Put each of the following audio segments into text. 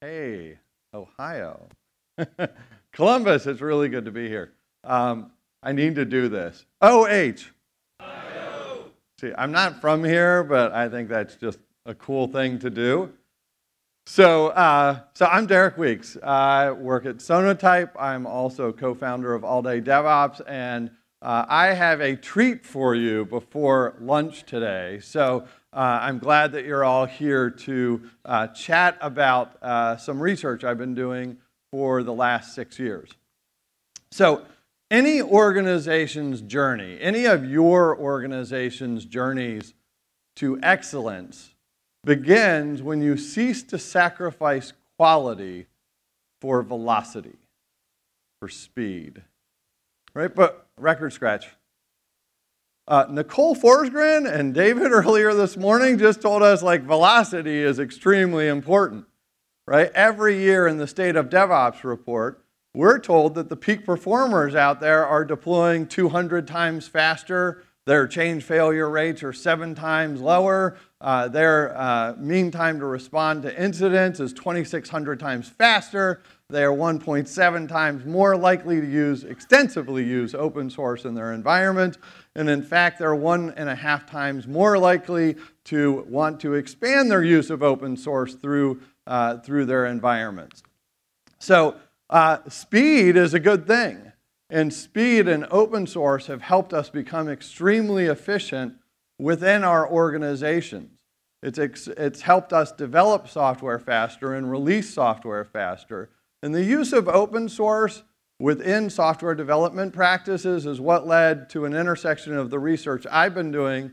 Hey, Ohio. Columbus, it's really good to be here. I need to do this. O-H. See, I'm not from here, but I think that's just a cool thing to do. So, I'm Derek Weeks. I work at Sonatype. I'm also co-founder of All Day DevOps, and I have a treat for you before lunch today. So, I'm glad that you're all here to chat about some research I've been doing for the last 6 years. So, any organization's journey, any of your organization's journeys to excellence begins when you cease to sacrifice quality for velocity, for speed, right? But record scratch. Nicole Forsgren and David earlier this morning just told us, like, velocity is extremely important, right? Every year in the State of DevOps report, we're told that the peak performers out there are deploying 200 times faster, their change failure rates are 7 times lower, their mean time to respond to incidents is 2,600 times faster, they are 1.7 times more likely to extensively use open source in their environment, and in fact, they're 1.5 times more likely to want to expand their use of open source through their environments. So, speed is a good thing, and speed and open source have helped us become extremely efficient within our organizations. It's helped us develop software faster and release software faster. And the use of open source within software development practices is what led to an intersection of the research I've been doing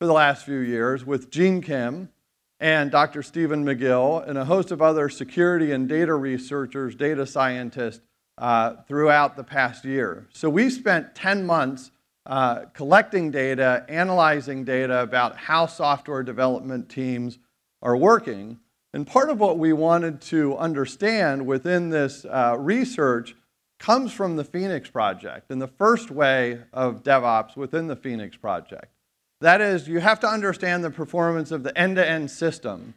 for the last few years with Gene Kim and Dr. Stephen Magill and a host of other security and data researchers, data scientists throughout the past year. So we spent 10 months collecting data, analyzing data about how software development teams are working. And part of what we wanted to understand within this research comes from the Phoenix Project and the first way of DevOps within the Phoenix Project. That is, you have to understand the performance of the end-to-end system,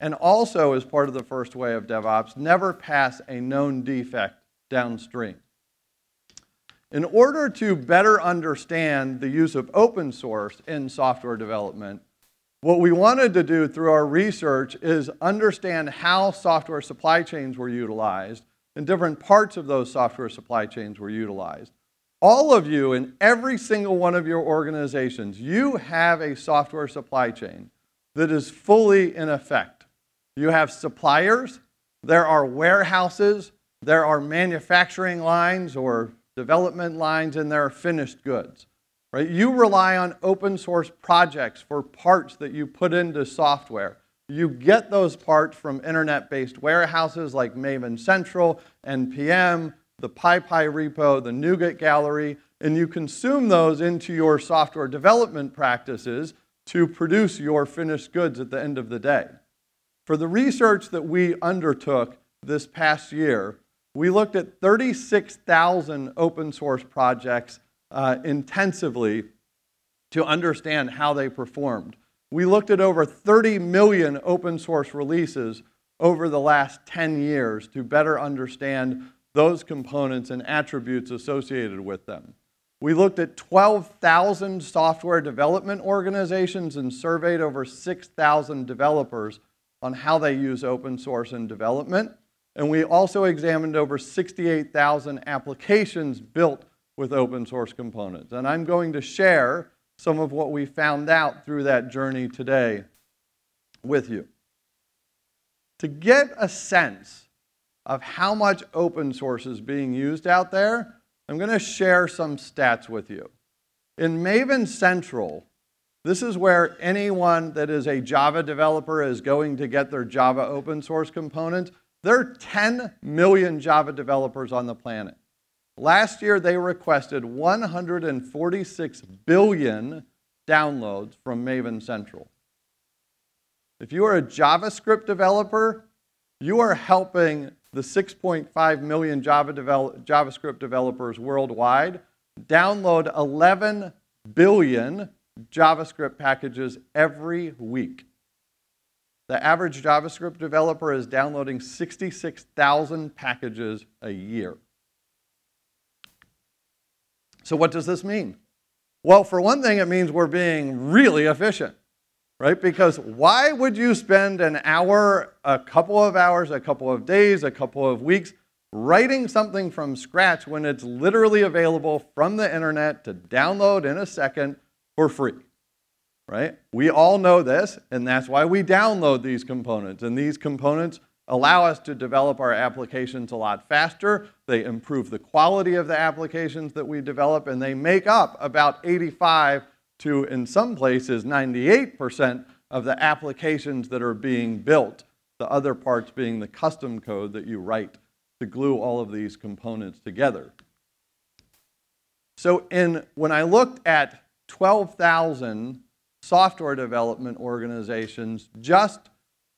and also as part of the first way of DevOps, never pass a known defect downstream. In order to better understand the use of open source in software development, what we wanted to do through our research is understand how software supply chains were utilized and different parts of those software supply chains were utilized. All of you in every single one of your organizations, you have a software supply chain that is fully in effect. You have suppliers, there are warehouses, there are manufacturing lines or development lines, and there are finished goods. Right? You rely on open source projects for parts that you put into software. You get those parts from internet-based warehouses like Maven Central, NPM, the PyPy repo, the NuGet Gallery, and you consume those into your software development practices to produce your finished goods at the end of the day. For the research that we undertook this past year, we looked at 36,000 open source projects intensively to understand how they performed. We looked at over 30 million open source releases over the last 10 years to better understand those components and attributes associated with them. We looked at 12,000 software development organizations and surveyed over 6,000 developers on how they use open source in development. And we also examined over 68,000 applications built with open source components. And I'm going to share some of what we found out through that journey today with you. To get a sense of how much open source is being used out there, I'm going to share some stats with you. In Maven Central, this is where anyone that is a Java developer is going to get their Java open source components. There are 10 million Java developers on the planet. Last year, they requested 146 billion downloads from Maven Central. If you are a JavaScript developer, you are helping the 6.5 million JavaScript developers worldwide download 11 billion JavaScript packages every week. The average JavaScript developer is downloading 66,000 packages a year. So what does this mean? Well, for one thing, it means we're being really efficient, right? Because why would you spend an hour, a couple of hours, a couple of days, a couple of weeks writing something from scratch when it's literally available from the internet to download in a second for free, right? We all know this, and that's why we download these components. And these components allow us to develop our applications a lot faster. They improve the quality of the applications that we develop, and they make up about 85 to, in some places, 98% of the applications that are being built, the other parts being the custom code that you write to glue all of these components together. So when I looked at 12,000 software development organizations, just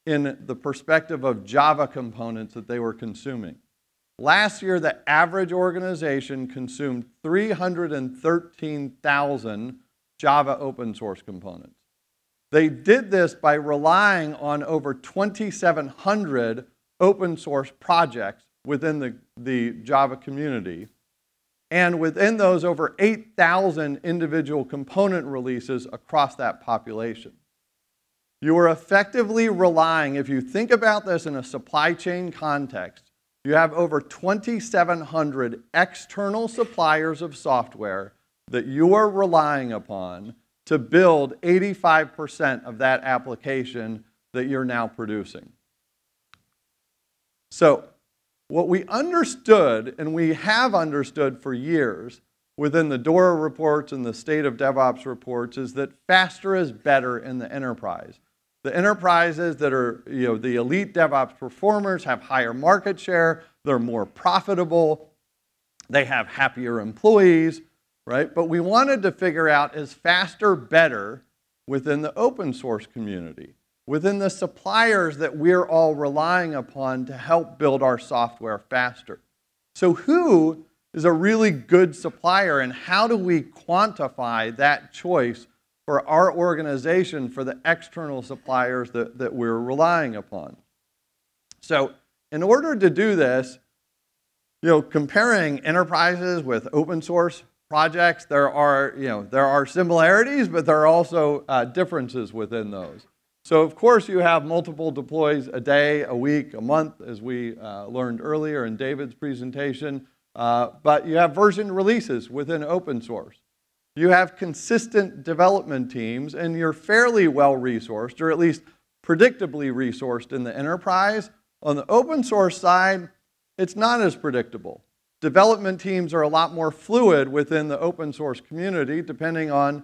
in the perspective of Java components that they were consuming, last year the average organization consumed 313,000 Java open source components. They did this by relying on over 2,700 open source projects within the Java community. And within those, over 8,000 individual component releases across that population. You are effectively relying, if you think about this in a supply chain context, you have over 2,700 external suppliers of software that you are relying upon to build 85% of that application that you're now producing. So, what we understood, and we have understood for years within the DORA reports and the State of DevOps reports, is that faster is better in the enterprise. The enterprises that are, the elite DevOps performers have higher market share, they're more profitable, they have happier employees, right? But we wanted to figure out, is faster better within the open source community, within the suppliers that we're all relying upon to help build our software faster. So who is a really good supplier, and how do we quantify that choice for our organization for the external suppliers that we're relying upon? So in order to do this, comparing enterprises with open source projects, there are similarities, but there are also differences within those. So of course you have multiple deploys a day, a week, a month, as we learned earlier in David's presentation, but you have version releases within open source. You have consistent development teams, and you're fairly well-resourced, or at least predictably resourced in the enterprise. On the open source side, it's not as predictable. Development teams are a lot more fluid within the open source community, depending on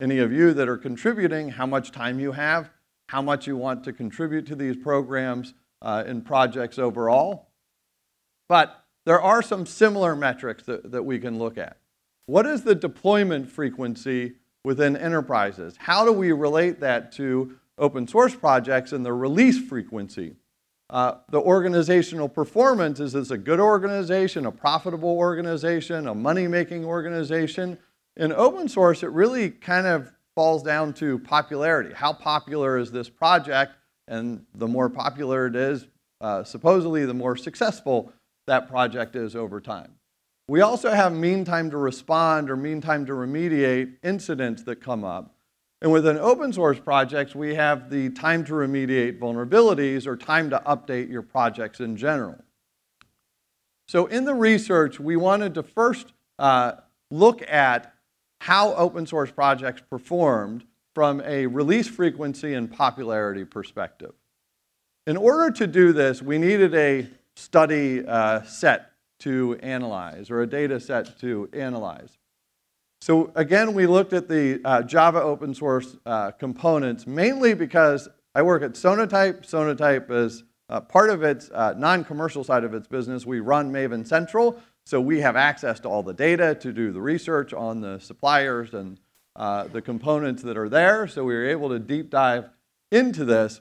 any of you that are contributing, how much time you have, how much you want to contribute to these programs and projects overall. But there are some similar metrics that we can look at. What is the deployment frequency within enterprises? How do we relate that to open source projects and the release frequency? The organizational performance, is this a good organization, a profitable organization, a money-making organization? In open source, it really kind of falls down to popularity. How popular is this project? And the more popular it is, supposedly the more successful that project is over time. We also have mean time to respond or mean time to remediate incidents that come up. And within open source projects, we have the time to remediate vulnerabilities or time to update your projects in general. So in the research, we wanted to first look at how open source projects performed from a release frequency and popularity perspective. In order to do this, we needed a study set to analyze, or a data set to analyze. So again, we looked at the Java open source components, mainly because I work at Sonatype. Sonatype is part of its non-commercial side of its business. We run Maven Central, so we have access to all the data to do the research on the suppliers and the components that are there. So we were able to deep dive into this.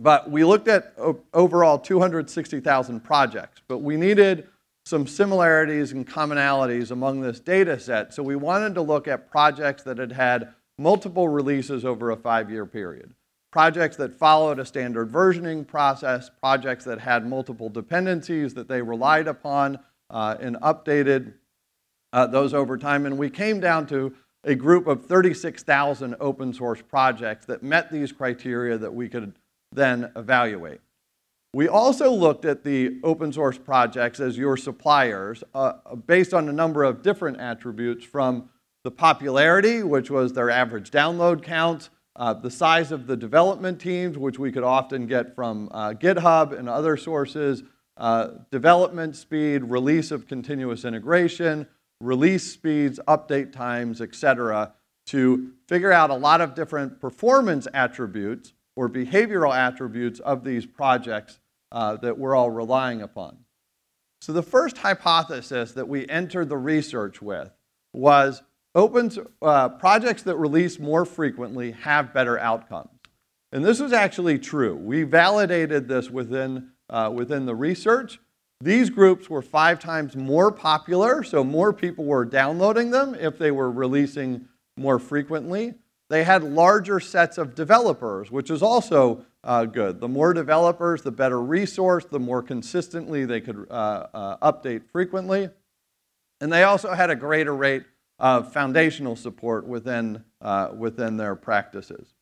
But we looked at overall 260,000 projects. But we needed some similarities and commonalities among this data set. So we wanted to look at projects that had multiple releases over a 5-year period. projects that followed a standard versioning process, projects that had multiple dependencies that they relied upon and updated those over time. And we came down to a group of 36,000 open source projects that met these criteria that we could then evaluate. We also looked at the open source projects as your suppliers based on a number of different attributes, from the popularity, which was their average download count, the size of the development teams, which we could often get from GitHub and other sources, development speed, release of continuous integration, release speeds, update times, etc., to figure out a lot of different performance attributes or behavioral attributes of these projects that we're all relying upon. So the first hypothesis that we entered the research with was projects that release more frequently have better outcomes. And this was actually true. We validated this within the research. These groups were 5 times more popular, so more people were downloading them if they were releasing more frequently. They had larger sets of developers, which is also good. The more developers, the better resourced, the more consistently they could update frequently. And they also had a greater rate of foundational support within their practices.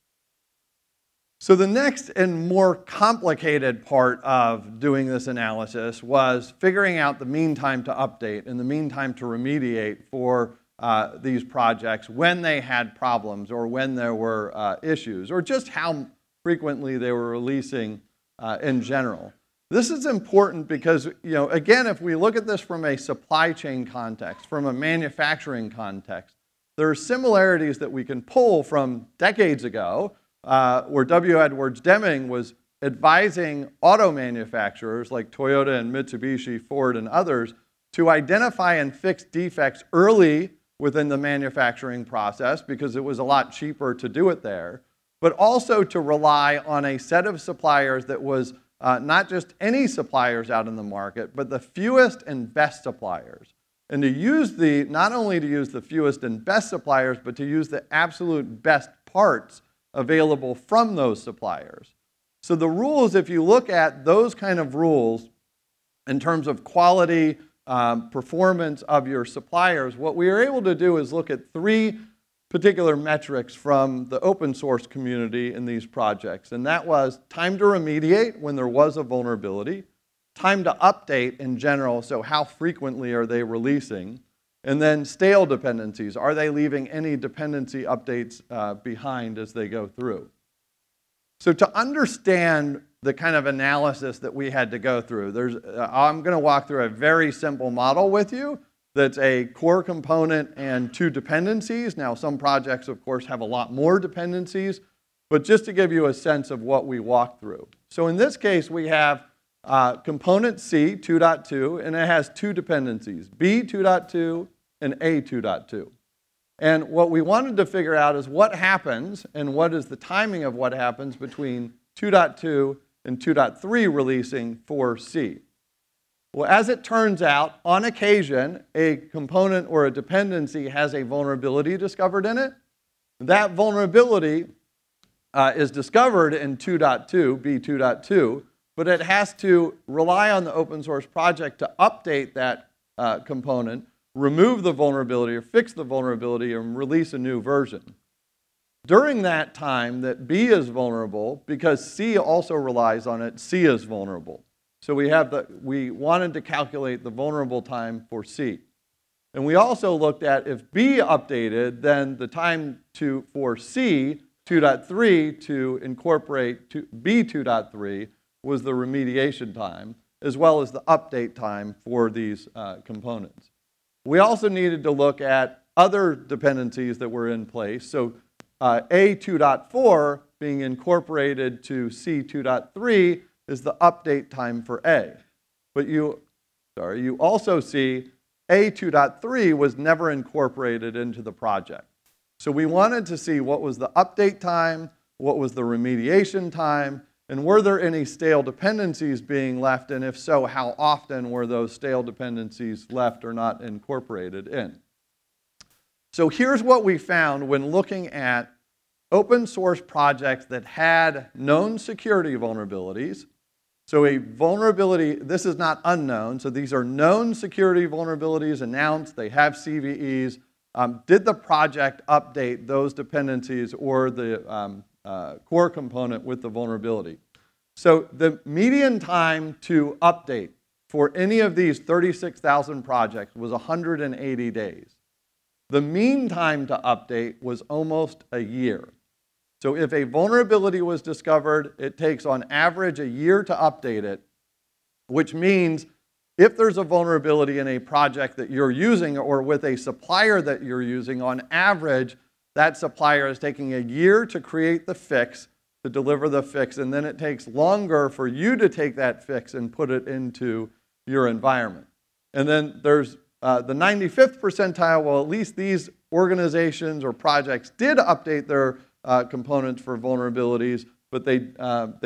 So the next and more complicated part of doing this analysis was figuring out the mean time to update and the mean time to remediate for these projects when they had problems or when there were issues, or just how frequently they were releasing in general. This is important because, you know, again, if we look at this from a supply chain context, from a manufacturing context, there are similarities that we can pull from decades ago where W. Edwards Deming was advising auto manufacturers like Toyota and Mitsubishi, Ford, and others to identify and fix defects early within the manufacturing process because it was a lot cheaper to do it there, but also to rely on a set of suppliers that was not just any suppliers out in the market, but the fewest and best suppliers. And to use the, not only to use the fewest and best suppliers, but to use the absolute best parts available from those suppliers. So the rules, if you look at those kind of rules in terms of quality, performance of your suppliers, what we are able to do is look at 3 particular metrics from the open source community in these projects. And that was time to remediate when there was a vulnerability, time to update in general, so how frequently are they releasing, and then stale dependencies. Are they leaving any dependency updates behind as they go through? So to understand the kind of analysis that we had to go through, I'm going to walk through a very simple model with you that's a core component and 2 dependencies. Now, some projects, of course, have a lot more dependencies, but just to give you a sense of what we walked through. So in this case, we have component C, 2.2, and it has 2 dependencies, B 2.2 and A 2.2. And what we wanted to figure out is what happens and what is the timing of what happens between 2.2 and 2.3 releasing for C. Well, as it turns out, on occasion, a component or a dependency has a vulnerability discovered in it. That vulnerability is discovered in 2.2, B 2.2, but it has to rely on the open source project to update that component, remove the vulnerability or fix the vulnerability, and release a new version. During that time that B is vulnerable, because C also relies on it, C is vulnerable. So we wanted to calculate the vulnerable time for C. And we also looked at if B updated, then the time for C 2.3 to incorporate B 2.3 was the remediation time, as well as the update time for these components. We also needed to look at other dependencies that were in place. So A 2.4 being incorporated to C 2.3 is the update time for A. But you also see A 2.3 was never incorporated into the project. So we wanted to see what was the update time, what was the remediation time, and were there any stale dependencies being left, and if so, how often were those stale dependencies left or not incorporated in. So here's what we found when looking at open source projects that had known security vulnerabilities. So a vulnerability, this is not unknown, so these are known security vulnerabilities announced, they have CVEs. Did the project update those dependencies or the core component with the vulnerability? So the median time to update for any of these 36,000 projects was 180 days. The mean time to update was almost a year. So if a vulnerability was discovered, it takes on average a year to update it, which means if there's a vulnerability in a project that you're using or with a supplier that you're using, on average, that supplier is taking a year to create the fix, to deliver the fix, and then it takes longer for you to take that fix and put it into your environment. And then there's the 95th percentile, well, at least these organizations or projects did update their components for vulnerabilities, but they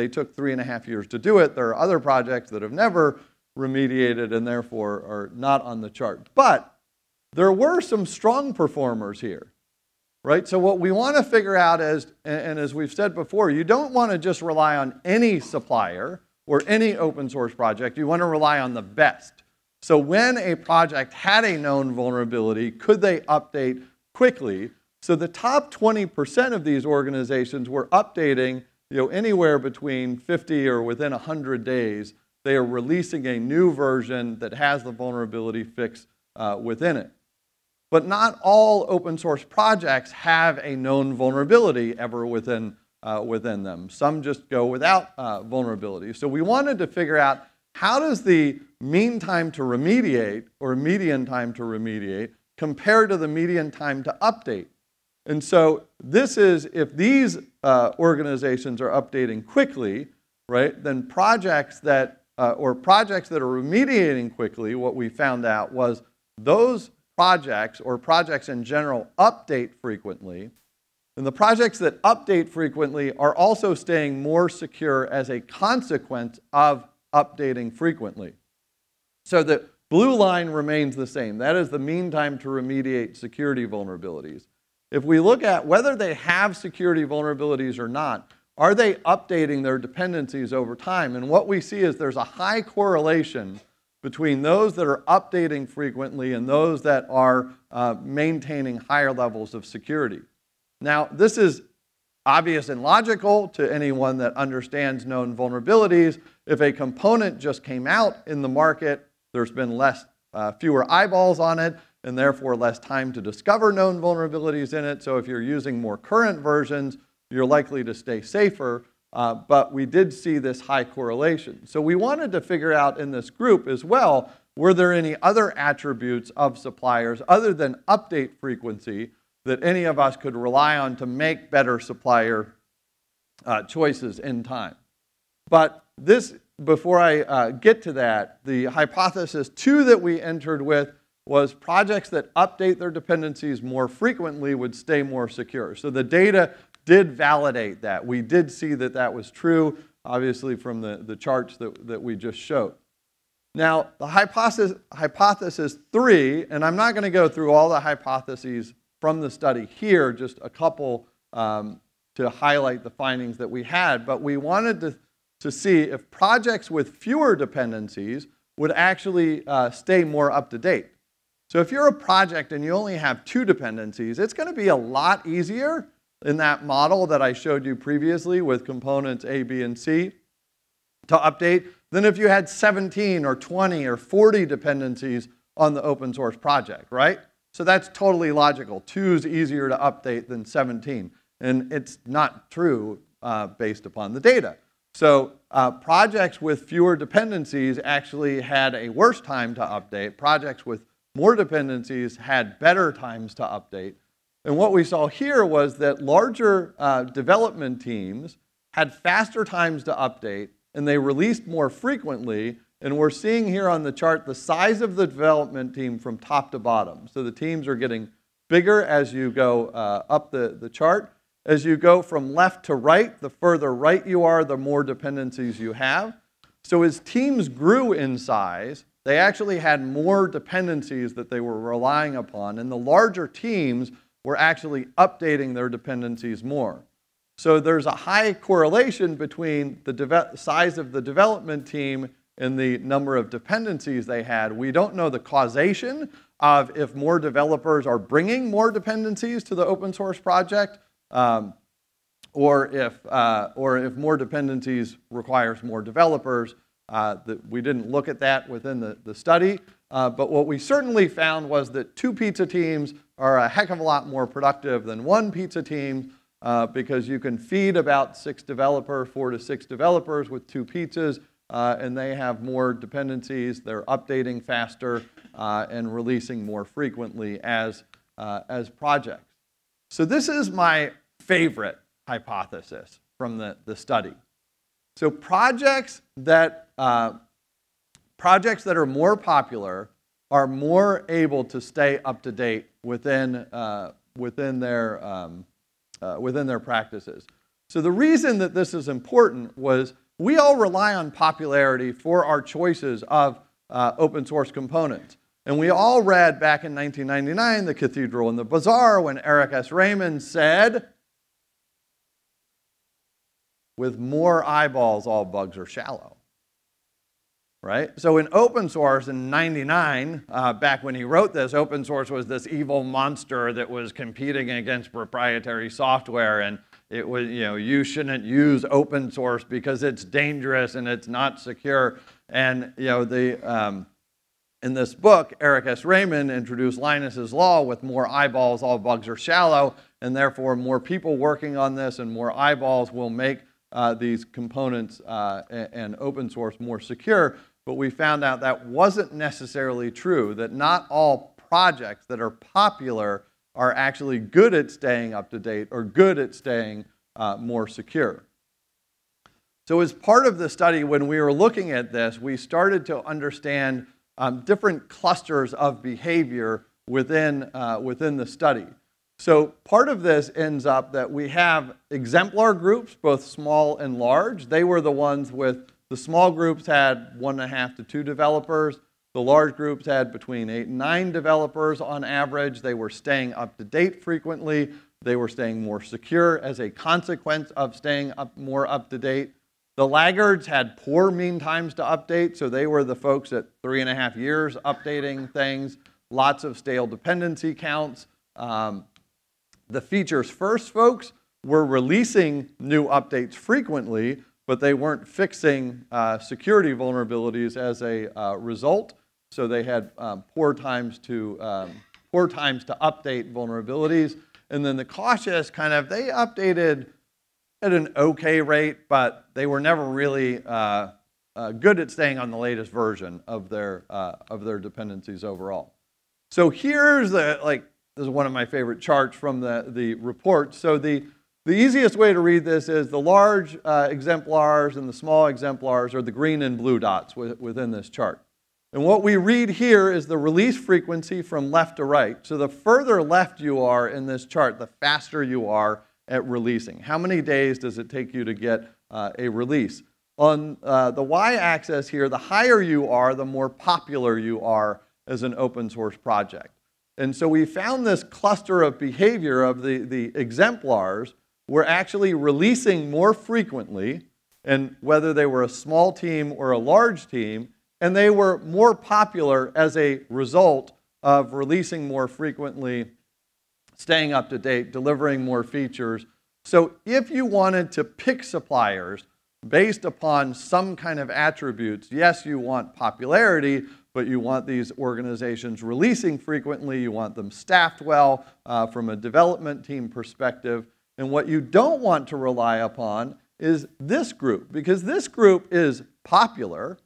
took 3.5 years to do it. There are other projects that have never remediated and therefore are not on the chart. But there were some strong performers here, right? So what we want to figure out is, and as we've said before, you don't want to just rely on any supplier or any open source project. You want to rely on the best. So when a project had a known vulnerability, could they update quickly? So the top 20% of these organizations were updating, you know, anywhere between 50 or within 100 days. They are releasing a new version that has the vulnerability fix within it. But not all open source projects have a known vulnerability ever within them. Some just go without vulnerability. So we wanted to figure out, how does the mean time to remediate or median time to remediate compare to the median time to update? And so this is, if these organizations are updating quickly, right, then projects that, projects that are remediating quickly, what we found out was those projects, or projects in general, update frequently. And the projects that update frequently are also staying more secure as a consequence of updating frequently. So the blue line remains the same. That is the mean time to remediate security vulnerabilities. If we look at whether they have security vulnerabilities or not, are they updating their dependencies over time? And what we see is there's a high correlation between those that are updating frequently and those that are maintaining higher levels of security. Now, this is obvious and logical to anyone that understands known vulnerabilities. If a component just came out in the market, there's been less, fewer eyeballs on it, and therefore less time to discover known vulnerabilities in it. So if you're using more current versions, you're likely to stay safer. But we did see this high correlation. So we wanted to figure out in this group as well, were there any other attributes of suppliers other than update frequency that any of us could rely on to make better supplier choices in time? But this, before I get to that, the hypothesis two that we entered with was projects that update their dependencies more frequently would stay more secure. So the data did validate that. We did see that that was true, obviously, from the charts that we just showed. Now, the hypothesis three, and I'm not going to go through all the hypotheses from the study here, just a couple to highlight the findings that we had, but we wanted to see if projects with fewer dependencies would actually stay more up to date. So if you're a project and you only have 2 dependencies, it's going to be a lot easier in that model that I showed you previously with components A, B, and C to update than if you had 17 or 20 or 40 dependencies on the open source project, right? So that's totally logical. 2 is easier to update than 17. And it's not true based upon the data. So projects with fewer dependencies actually had a worse time to update. Projects with more dependencies had better times to update. And what we saw here was that larger development teams had faster times to update, and they released more frequently. And we're seeing here on the chart the size of the development team from top to bottom. So the teams are getting bigger as you go up the chart. As you go from left to right, the further right you are, the more dependencies you have. So as teams grew in size, they actually had more dependencies that they were relying upon. And the larger teams were actually updating their dependencies more. So there's a high correlation between the size of the development team and the number of dependencies they had. We don't know the causation of if more developers are bringing more dependencies to the open source project, or if more dependencies requires more developers. We didn't look at that within the study, but what we certainly found was that two pizza teams are a heck of a lot more productive than one pizza team, because you can feed about four to six developers with two pizzas, and they have more dependencies. They're updating faster and releasing more frequently as projects. So this is my favorite hypothesis from the study. So projects that are more popular are more able to stay up to date within their practices. So the reason that this is important was we all rely on popularity for our choices of open source components. And we all read back in 1999, The Cathedral and the Bazaar, when Eric S. Raymond said, with more eyeballs, all bugs are shallow. Right? So in open source in 99, back when he wrote this, open source was this evil monster that was competing against proprietary software, and it was, you know, you shouldn't use open source because it's dangerous and it's not secure. And, you know, in this book, Eric S. Raymond introduced Linus's law: with more eyeballs, all bugs are shallow, and therefore more people working on this and more eyeballs will make these components and open source more secure. But we found out that wasn't necessarily true, that not all projects that are popular are actually good at staying up to date or good at staying more secure. So as part of the study, when we were looking at this, we started to understand different clusters of behavior within the study. So part of this ends up that we have exemplar groups, both small and large. They were the ones with, the small groups had 1.5 to 2 developers. The large groups had between 8 and 9 developers on average. They were staying up to date frequently. They were staying more secure as a consequence of staying more up to date. The laggards had poor mean times to update, so they were the folks at 3.5 years updating things, lots of stale dependency counts. The features first folks were releasing new updates frequently, but they weren't fixing security vulnerabilities as a result. So they had poor times to update vulnerabilities. And then the cautious kind of, they updated at an okay rate, but they were never really good at staying on the latest version of their dependencies overall. So here's the, like, this is one of my favorite charts from the report. So the easiest way to read this is the large exemplars and the small exemplars are the green and blue dots within this chart. And what we read here is the release frequency from left to right. So the further left you are in this chart, the faster you are at releasing. How many days does it take you to get a release? On the y-axis here, the higher you are, the more popular you are as an open source project. And so we found this cluster of behavior of the exemplars were actually releasing more frequently, and whether they were a small team or a large team, and they were more popular as a result of releasing more frequently, staying up to date, delivering more features. So if you wanted to pick suppliers based upon some kind of attributes, yes, you want popularity, but you want these organizations releasing frequently, you want them staffed well from a development team perspective. And what you don't want to rely upon is this group, because this group is popular,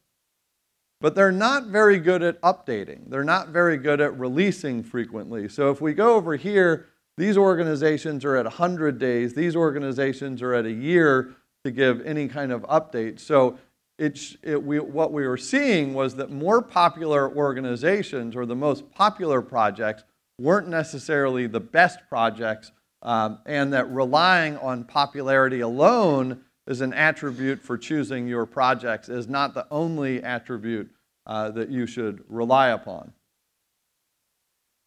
but they're not very good at updating. They're not very good at releasing frequently. So if we go over here, these organizations are at 100 days, these organizations are at a year to give any kind of update. So what we were seeing was that more popular organizations or the most popular projects weren't necessarily the best projects, and that relying on popularity alone as an attribute for choosing your projects is not the only attribute that you should rely upon.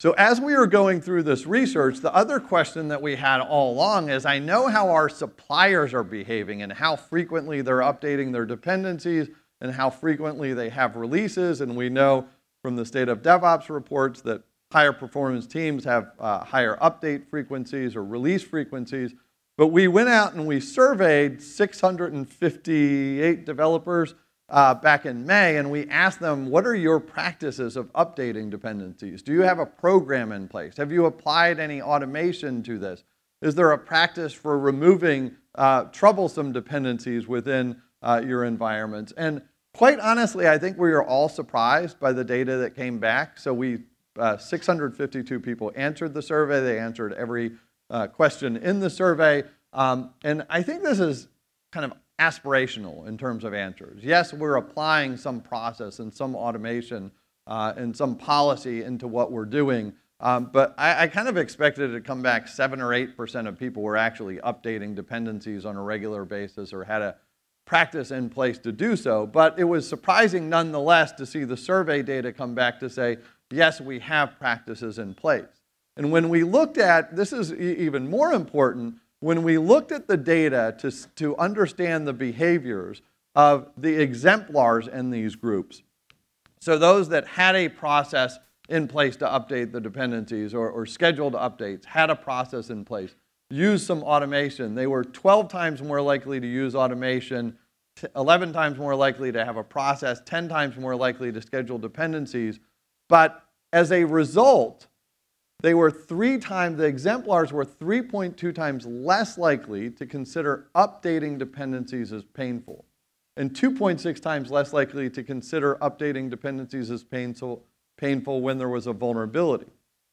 So as we were going through this research, the other question that we had all along is, I know how our suppliers are behaving and how frequently they're updating their dependencies and how frequently they have releases. And we know from the State of DevOps reports that higher performance teams have higher update frequencies or release frequencies. But we went out and we surveyed 658 developers back in May, and we asked them, what are your practices of updating dependencies? Do you have a program in place? Have you applied any automation to this? Is there a practice for removing troublesome dependencies within your environments? And quite honestly, I think we were all surprised by the data that came back. So we 652 people answered the survey. They answered every question in the survey. And I think this is kind of aspirational in terms of answers. Yes, we're applying some process and some automation and some policy into what we're doing, but I kind of expected it to come back 7 or 8% of people were actually updating dependencies on a regular basis or had a practice in place to do so. But it was surprising nonetheless to see the survey data come back to say, yes, we have practices in place. And when we looked at, this is even more important, when we looked at the data to understand the behaviors of the exemplars in these groups, so those that had a process in place to update the dependencies or scheduled updates, had a process in place, used some automation, they were 12 times more likely to use automation, 11 times more likely to have a process, 10 times more likely to schedule dependencies. But as a result, they were the exemplars were 3.2 times less likely to consider updating dependencies as painful, and 2.6 times less likely to consider updating dependencies as painful when there was a vulnerability.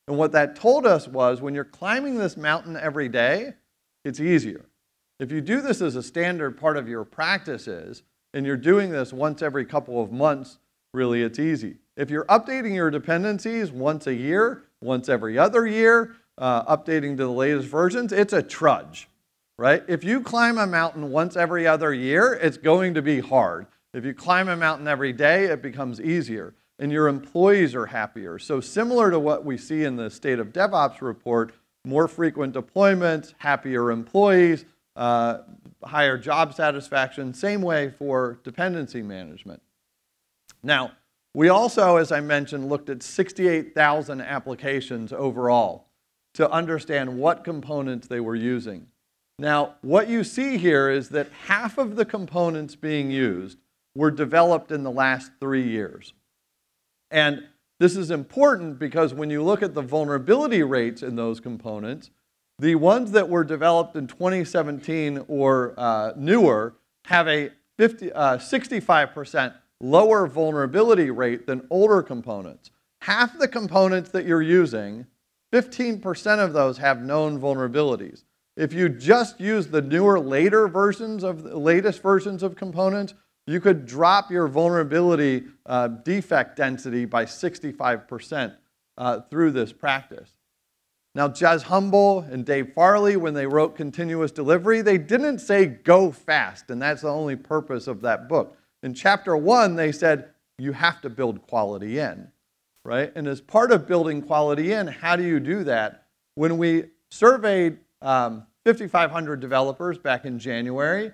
And what that told us was, when you're climbing this mountain every day, it's easier. If you do this as a standard part of your practices, and you're doing this once every couple of months, really it's easy. If you're updating your dependencies once a year, once every other year, updating to the latest versions, it's a trudge, right? If you climb a mountain once every other year, it's going to be hard. If you climb a mountain every day, it becomes easier, and your employees are happier. So similar to what we see in the State of DevOps report, more frequent deployments, happier employees, higher job satisfaction, same way for dependency management. Now, we also, as I mentioned, looked at 68,000 applications overall to understand what components they were using. Now, what you see here is that half of the components being used were developed in the last 3 years. And this is important because when you look at the vulnerability rates in those components, the ones that were developed in 2017 or newer have a 65% lower vulnerability rate than older components. Half the components that you're using, 15% of those have known vulnerabilities. If you just use the newer, latest versions of components, you could drop your vulnerability defect density by 65% through this practice. Now, Jez Humble and Dave Farley, when they wrote Continuous Delivery, they didn't say go fast, and that's the only purpose of that book. In chapter 1, they said, you have to build quality in, right? And as part of building quality in, how do you do that? When we surveyed 5,500 developers back in January,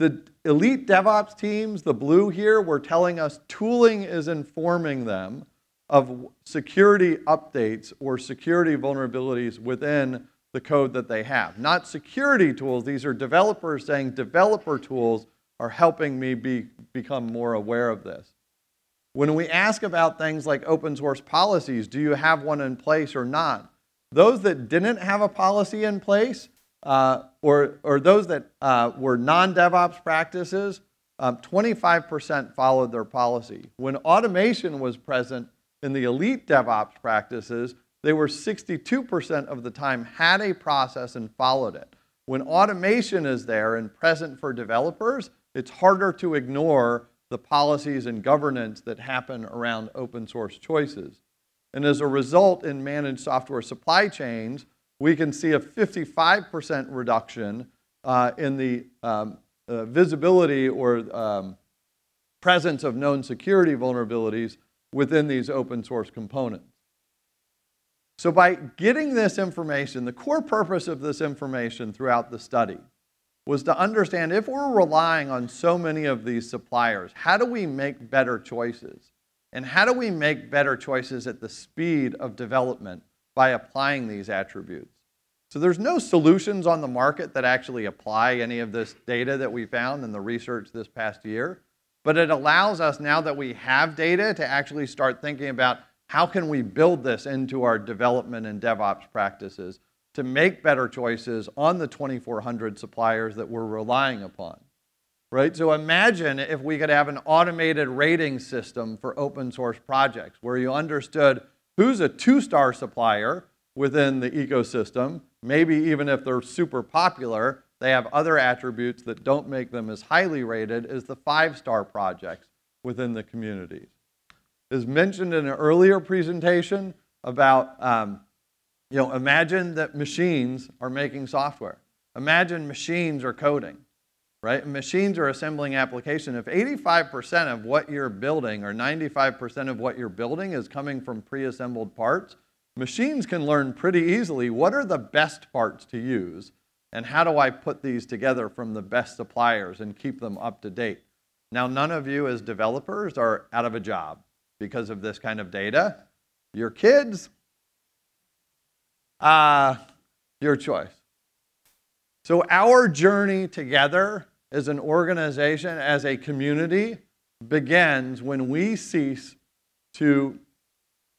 the elite DevOps teams, the blue here, were telling us tooling is informing them of security updates or security vulnerabilities within the code that they have. Not security tools, these are developers saying developer tools are helping me become more aware of this. When we ask about things like open source policies, do you have one in place or not? Those that didn't have a policy in place or those that were non-DevOps practices, 25% followed their policy. When automation was present in the elite DevOps practices, they were 62% of the time had a process and followed it. When automation is there and present for developers, it's harder to ignore the policies and governance that happen around open source choices. And as a result, in managed software supply chains, we can see a 55% reduction in the visibility or presence of known security vulnerabilities within these open source components. So by getting this information, the core purpose of this information throughout the study was to understand, if we're relying on so many of these suppliers, how do we make better choices? And how do we make better choices at the speed of development by applying these attributes? So there's no solutions on the market that actually apply any of this data that we found in the research this past year. But it allows us, now that we have data, to actually start thinking about how can we build this into our development and DevOps practices to make better choices on the 2,400 suppliers that we're relying upon, right? So imagine if we could have an automated rating system for open source projects where you understood who's a 2-star supplier within the ecosystem. Maybe even if they're super popular, they have other attributes that don't make them as highly rated as the 5-star projects within the communities. As mentioned in an earlier presentation about, imagine that machines are making software. Imagine machines are coding, right? And machines are assembling applications. If 85% of what you're building or 95% of what you're building is coming from pre-assembled parts, machines can learn pretty easily what are the best parts to use and how do I put these together from the best suppliers and keep them up to date. Now, none of you as developers are out of a job because of this kind of data. Your kids, your choice. So our journey together as an organization, as a community, begins when we cease to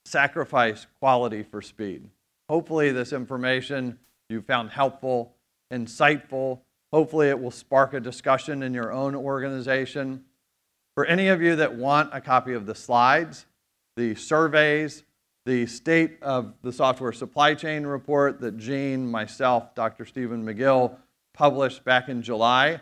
sacrifice quality for speed. Hopefully this information you found helpful, insightful. Hopefully it will spark a discussion in your own organization. For any of you that want a copy of the slides, the surveys, the state of the software supply chain report that Gene, myself, Dr. Stephen Magill published back in July,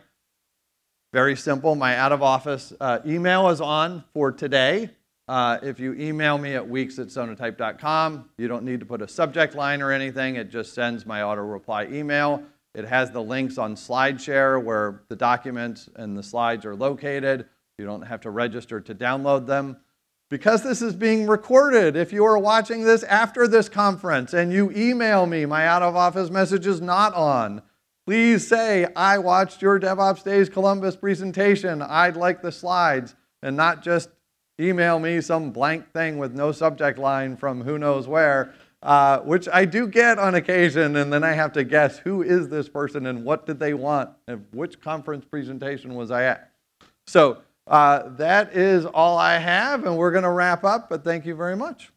very simple. My out-of-office email is on for today. If you email me at weeks@sonatype.com, you don't need to put a subject line or anything. It just sends my auto-reply email. It has the links on SlideShare where the documents and the slides are located. You don't have to register to download them. Because this is being recorded, if you are watching this after this conference and you email me, my out-of-office message is not on. Please say, I watched your Devopsdays Columbus presentation. I'd like the slides, and not just email me some blank thing with no subject line from who knows where, which I do get on occasion, and then I have to guess who is this person and what did they want and which conference presentation was I at. So that is all I have, and we're going to wrap up, but thank you very much.